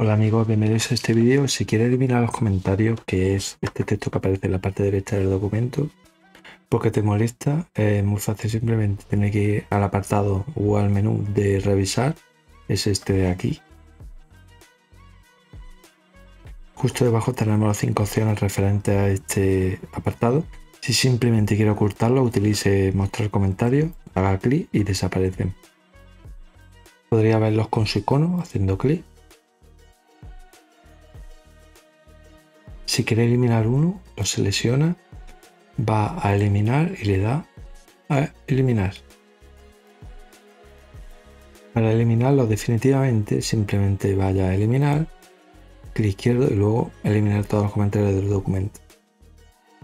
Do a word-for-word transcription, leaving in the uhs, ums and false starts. Hola amigos, bienvenidos a este vídeo. Si quieres eliminar los comentarios, que es este texto que aparece en la parte derecha del documento, porque te molesta, es muy fácil, simplemente tener que ir al apartado o al menú de revisar, es este de aquí. Justo debajo tenemos las cinco opciones referentes a este apartado. Si simplemente quiero ocultarlo, utilice mostrar comentarios, haga clic y desaparecen. Podría verlos con su icono haciendo clic. Si quiere eliminar uno, lo selecciona, va a eliminar y le da a eliminar. Para eliminarlo definitivamente, simplemente vaya a eliminar, clic izquierdo y luego eliminar todos los comentarios del documento.